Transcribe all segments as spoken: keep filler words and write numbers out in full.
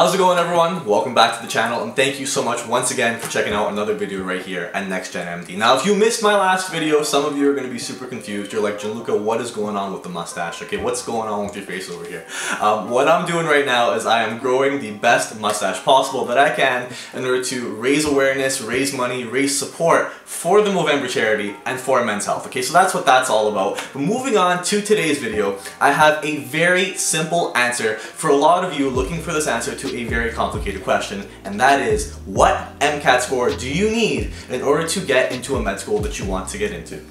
How's it going, everyone? Welcome back to the channel, and thank you so much once again for checking out another video right here at Next Gen M D. Now, if you missed my last video, some of you are going to be super confused. You're like, Jaluca, what is going on with the mustache? Okay, what's going on with your face over here? Um, what I'm doing right now is I am growing the best mustache possible that I can in order to raise awareness, raise money, raise support for the Movember charity and for men's health. Okay, so that's what that's all about. But moving on to today's video, I have a very simple answer for a lot of you looking for this answer to a very complicated question, and that is, what MCAT score do you need in order to get into a med school that you want to get into?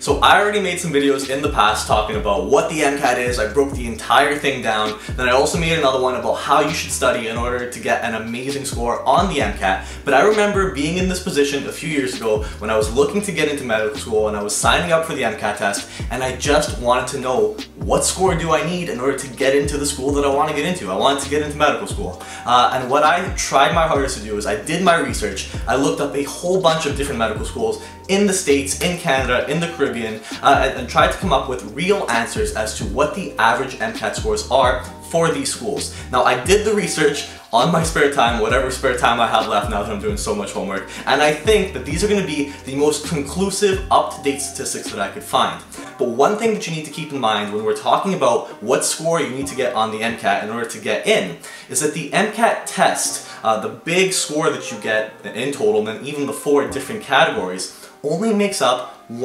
So I already made some videos in the past talking about what the MCAT is. I broke the entire thing down. Then I also made another one about how you should study in order to get an amazing score on the MCAT. But I remember being in this position a few years ago when I was looking to get into medical school and I was signing up for the MCAT test, and I just wanted to know, what score do I need in order to get into the school that I want to get into? I wanted to get into medical school. Uh, and what I tried my hardest to do is I did my research. I looked up a whole bunch of different medical schools in the States, in Canada, in the Caribbean, Uh, and, and tried to come up with real answers as to what the average MCAT scores are for these schools. Now, I did the research on my spare time, whatever spare time I have left now that I'm doing so much homework, and I think that these are going to be the most conclusive, up-to-date statistics that I could find. But one thing that you need to keep in mind when we're talking about what score you need to get on the MCAT in order to get in is that the MCAT test, uh, the big score that you get in total, and even the four different categories, only makes up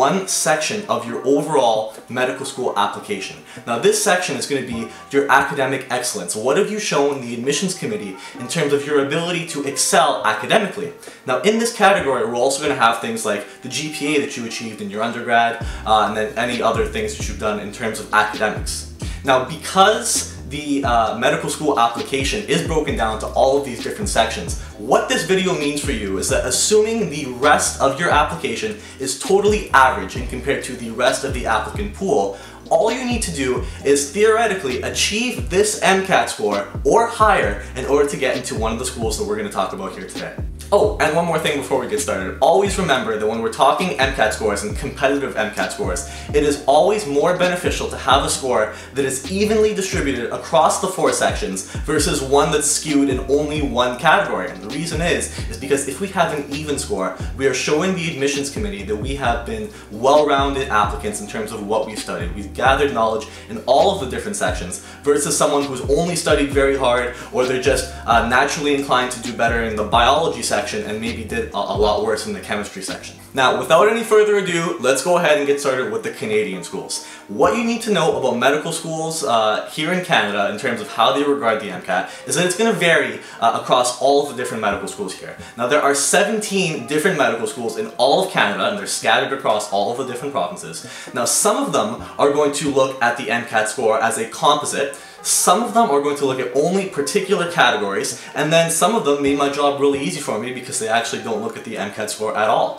one section of your overall medical school application. Now, this section is going to be your academic excellence. What have you shown the admissions committee in terms of your ability to excel academically? Now, in this category, we're also going to have things like the G P A that you achieved in your undergrad, uh, and then any other things that you've done in terms of academics. Now, because the uh, medical school application is broken down to all of these different sections, what this video means for you is that assuming the rest of your application is totally average and compared to the rest of the applicant pool, all you need to do is theoretically achieve this MCAT score or higher in order to get into one of the schools that we're going to talk about here today. Oh, and one more thing before we get started. Always remember that when we're talking MCAT scores and competitive MCAT scores, it is always more beneficial to have a score that is evenly distributed across the four sections versus one that's skewed in only one category. And the reason is, is because if we have an even score, we are showing the admissions committee that we have been well-rounded applicants in terms of what we've studied. We've gathered knowledge in all of the different sections versus someone who's only studied very hard, or they're just uh, naturally inclined to do better in the biology section and maybe did a lot worse in the chemistry section. Now, without any further ado, let's go ahead and get started with the Canadian schools. What you need to know about medical schools uh, here in Canada in terms of how they regard the MCAT is that it's going to vary uh, across all of the different medical schools here. Now, there are seventeen different medical schools in all of Canada, and they're scattered across all of the different provinces. Now, some of them are going to look at the MCAT score as a composite. Some of them are going to look at only particular categories, and then some of them made my job really easy for me because they actually don't look at the MCAT score at all.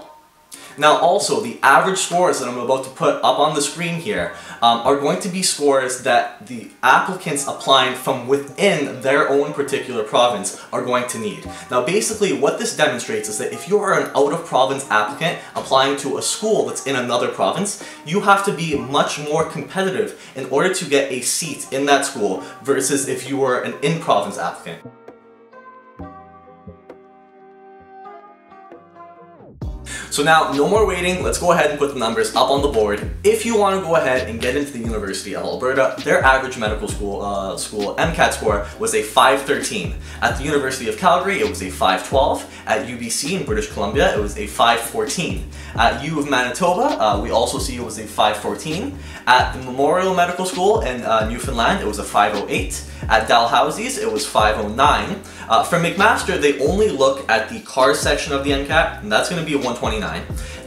Now, also, the average scores that I'm about to put up on the screen here um, are going to be scores that the applicants applying from within their own particular province are going to need. Now, basically, what this demonstrates is that if you are an out-of-province applicant applying to a school that's in another province, you have to be much more competitive in order to get a seat in that school versus if you were an in-province applicant. So now, no more waiting, let's go ahead and put the numbers up on the board. If you want to go ahead and get into the University of Alberta, their average medical school uh, school MCAT score was a five thirteen. At the University of Calgary, it was a five twelve. At U B C in British Columbia, it was a five fourteen. At U of Manitoba, uh, we also see it was a five fourteen. At the Memorial Medical School in uh, Newfoundland, it was a five oh eight. At Dalhousie's, it was five oh nine. Uh, for McMaster, they only look at the C A R section of the MCAT, and that's going to be a one twenty-nine.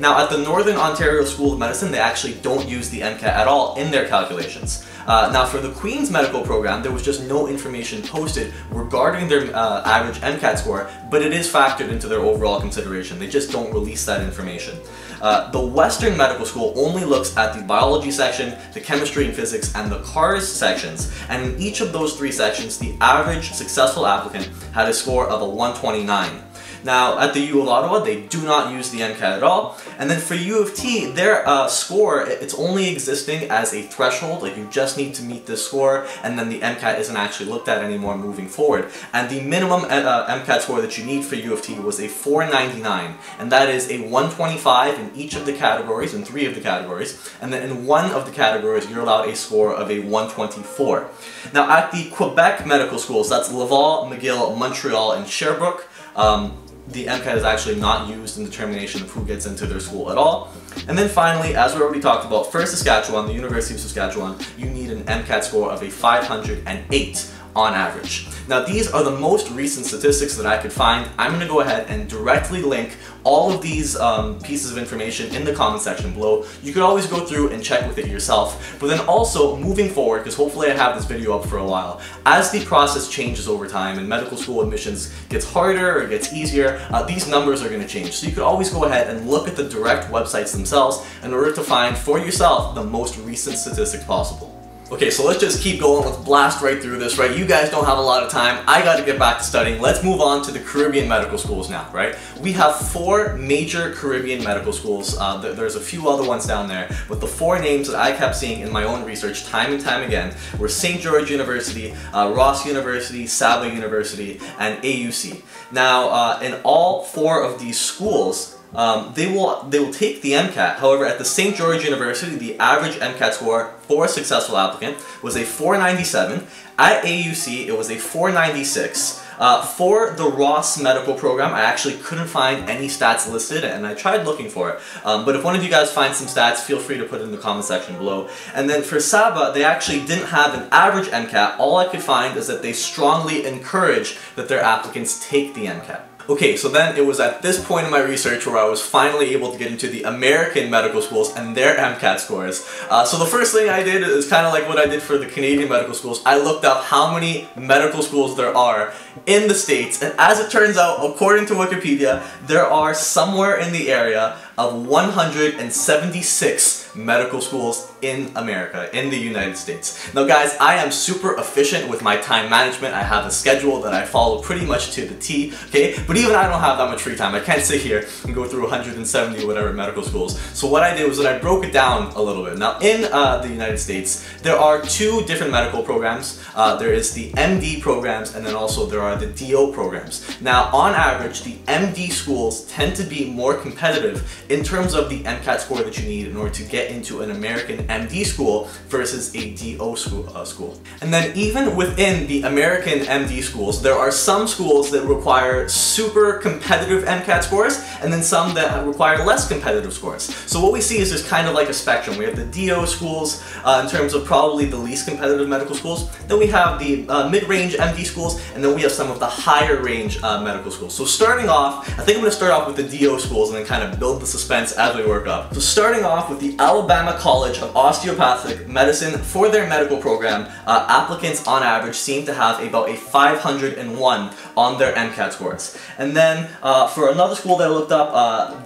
Now, at the Northern Ontario School of Medicine, they actually don't use the MCAT at all in their calculations. Uh, now, for the Queen's Medical Program, there was just no information posted regarding their uh, average MCAT score, but it is factored into their overall consideration. They just don't release that information. Uh, the Western Medical School only looks at the biology section, the chemistry and physics, and the C A Rs sections, and in each of those three sections, the average successful applicant had a score of a one twenty-nine. Now, at the U of Ottawa, they do not use the MCAT at all. And then for U of T, their uh, score, it's only existing as a threshold, like you just need to meet this score, and then the MCAT isn't actually looked at anymore moving forward. And the minimum uh, MCAT score that you need for U of T was a four ninety-nine, and that is a one twenty-five in each of the categories, in three of the categories, and then in one of the categories, you're allowed a score of a one twenty-four. Now, at the Quebec medical schools, that's Laval, McGill, Montreal, and Sherbrooke, um, the MCAT is actually not used in determination of who gets into their school at all. And then finally, as we already talked about, for Saskatchewan, the University of Saskatchewan, you need an MCAT score of a five hundred eight on average. Now, these are the most recent statistics that I could find. I'm going to go ahead and directly link all of these um, pieces of information in the comment section below. You could always go through and check with it yourself. But then also, moving forward, because hopefully I have this video up for a while, as the process changes over time and medical school admissions gets harder or gets easier, uh, these numbers are going to change. So you could always go ahead and look at the direct websites themselves in order to find for yourself the most recent statistics possible. Okay, so let's just keep going, let's blast right through this, right? You guys don't have a lot of time, I gotta get back to studying. Let's move on to the Caribbean medical schools now, right? We have four major Caribbean medical schools. Uh, th there's a few other ones down there, but the four names that I kept seeing in my own research time and time again were Saint George University, uh, Ross University, Sabah University, and A U C. Now, uh, in all four of these schools, Um, they will they will take the MCAT. However, at the Saint George University, the average MCAT score for a successful applicant was a four ninety-seven. At A U C, it was a four ninety-six. Uh, for the Ross Medical Program, I actually couldn't find any stats listed, and I tried looking for it. Um, but if one of you guys finds some stats, feel free to put it in the comment section below. And then for Sabah, they actually didn't have an average MCAT. All I could find is that they strongly encourage that their applicants take the MCAT. Okay, so then it was at this point in my research where I was finally able to get into the American medical schools and their MCAT scores. Uh, so the first thing I did is kind of like what I did for the Canadian medical schools. I looked up how many medical schools there are in the States, and as it turns out, according to Wikipedia, there are somewhere in the area of one hundred seventy-six medical schools in America, in the United States. Now guys, I am super efficient with my time management. I have a schedule that I follow pretty much to the T, okay? But even I don't have that much free time. I can't sit here and go through one hundred seventy whatever medical schools. So what I did was that I broke it down a little bit. Now in uh, the United States, there are two different medical programs. Uh, there is the M D programs, and then also there are the D O programs. Now on average, the M D schools tend to be more competitive in terms of the MCAT score that you need in order to get into an American M D school versus a D O school. Uh, school. And then even within the American M D schools, there are some schools that require super competitive MCAT scores, and then some that require less competitive scores. So what we see is just kind of like a spectrum. We have the D O schools uh, in terms of probably the least competitive medical schools, then we have the uh, mid-range M D schools, and then we have some of the higher range uh, medical schools. So starting off, I think I'm gonna start off with the D O schools and then kind of build the suspense as we work up. So starting off with the Alabama College of Osteopathic Medicine, for their medical program, uh, applicants on average seem to have about a five hundred one on their MCAT scores. And then uh, for another school that I looked up, uh,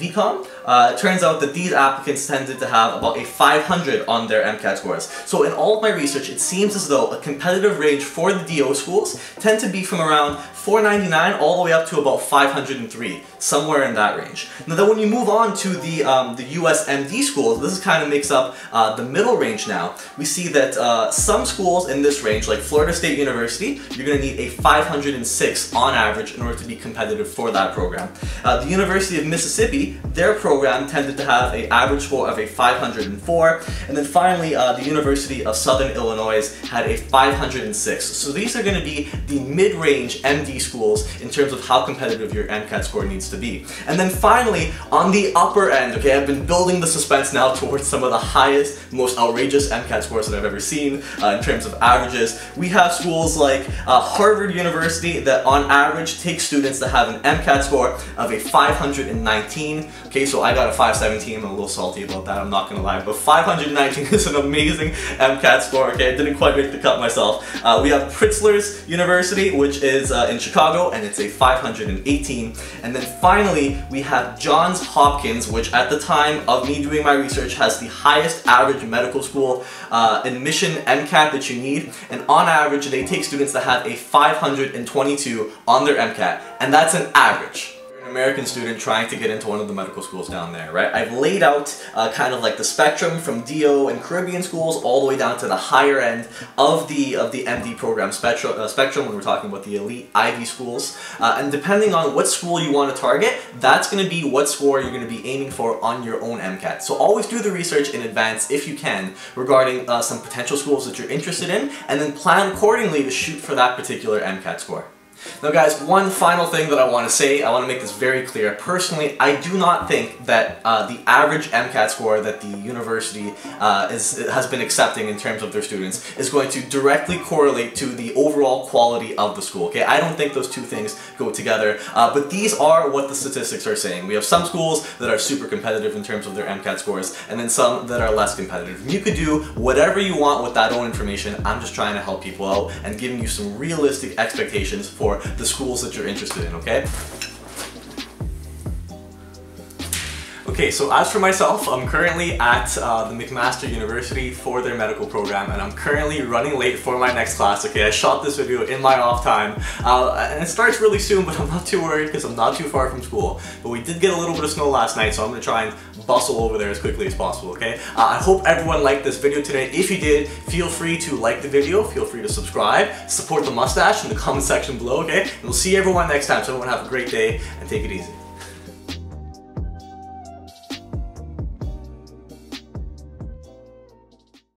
V COM, Uh, it turns out that these applicants tended to have about a five hundred on their MCAT scores. So in all of my research, it seems as though a competitive range for the D O schools tend to be from around four ninety-nine all the way up to about five hundred three, somewhere in that range. Now then when you move on to the, um, the U S M D schools, this kind of makes up uh, the middle range now. We see that uh, some schools in this range, like Florida State University, you're going to need a five hundred six on average in order to be competitive for that program. Uh, the University of Mississippi, their program program tended to have an average score of a five hundred four, and then finally uh, the University of Southern Illinois had a five hundred six. So these are going to be the mid-range M D schools in terms of how competitive your MCAT score needs to be. And then finally, on the upper end, okay, I've been building the suspense now towards some of the highest, most outrageous MCAT scores that I've ever seen uh, in terms of averages. We have schools like uh, Harvard University that on average take students that have an MCAT score of a five hundred nineteen. Okay, so I got a five seventeen, I'm a little salty about that, I'm not gonna lie, but five hundred nineteen is an amazing MCAT score, okay? I didn't quite make the cut myself. Uh, we have Pritzler's University, University, which is uh, in Chicago, and it's a five hundred eighteen. And then finally, we have Johns Hopkins, which at the time of me doing my research has the highest average medical school uh, admission MCAT that you need. And on average, they take students that have a five hundred twenty-two on their MCAT, and that's an average. American student trying to get into one of the medical schools down there, right? I've laid out uh, kind of like the spectrum from D O and Caribbean schools all the way down to the higher end of the of the M D program spectrum, uh, spectrum when we're talking about the elite Ivy schools. Uh, and depending on what school you want to target, that's going to be what score you're going to be aiming for on your own MCAT. So always do the research in advance if you can regarding uh, some potential schools that you're interested in, and then plan accordingly to shoot for that particular MCAT score. Now guys, one final thing that I want to say, I want to make this very clear. Personally, I do not think that uh, the average MCAT score that the university uh, is, has been accepting in terms of their students is going to directly correlate to the overall quality of the school, okay? I don't think those two things go together, uh, but these are what the statistics are saying. We have some schools that are super competitive in terms of their MCAT scores, and then some that are less competitive. You could do whatever you want with that own information. I'm just trying to help people out and giving you some realistic expectations for the schools that you're interested in, okay? Okay, so as for myself, I'm currently at uh, the McMaster University for their medical program, and I'm currently running late for my next class, okay? I shot this video in my off time, uh, and it starts really soon, but I'm not too worried because I'm not too far from school. But we did get a little bit of snow last night, so I'm gonna try and bustle over there as quickly as possible, okay? Uh, I hope everyone liked this video today. If you did, feel free to like the video, feel free to subscribe, support the mustache in the comment section below, okay? And we'll see everyone next time, so everyone have a great day, and take it easy.